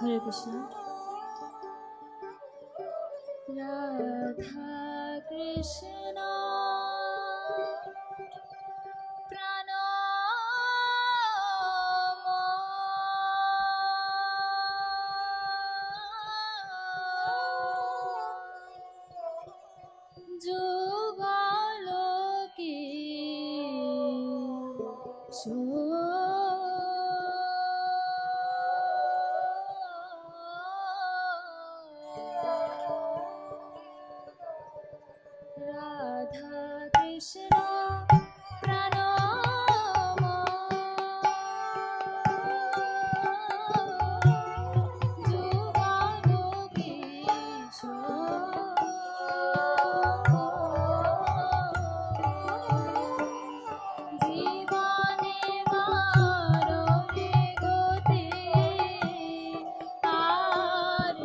Hare Krishna, Radha Krishna, Pranama, Jugaloki. Radha Krishna Pranama Jugaloki Jivane Marore Gote Aar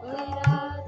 Nahi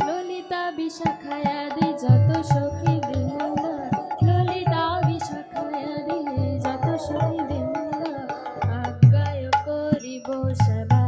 Lolita Vishakha Yadi Jato Shokhi Brinda, Aapka yo koribo Shabha.